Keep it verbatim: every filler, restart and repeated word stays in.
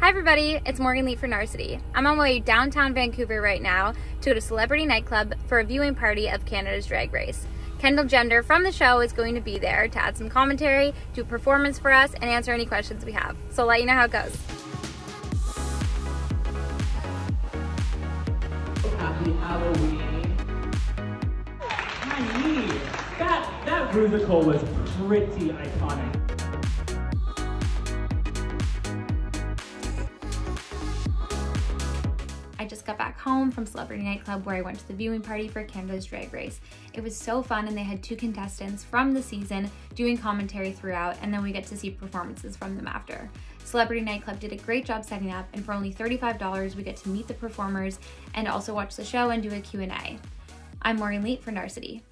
Hi everybody, it's Morgan Lee for Narcity. I'm on my way downtown Vancouver right now to go to Celebrity Nightclub for a viewing party of Canada's Drag Race. Kendall Gender from the show is going to be there to add some commentary, do a performance for us, and answer any questions we have. So I'll let you know how it goes. Happy Halloween. Honey, that, that musical was pretty iconic. I just got back home from Celebrity Nightclub where I went to the viewing party for Canada's Drag Race. It was so fun, and they had two contestants from the season doing commentary throughout, and then we get to see performances from them after. Celebrity Nightclub did a great job setting up, and for only thirty-five dollars we get to meet the performers and also watch the show and do a Q and A. I'm Morgan Lee for Narcity.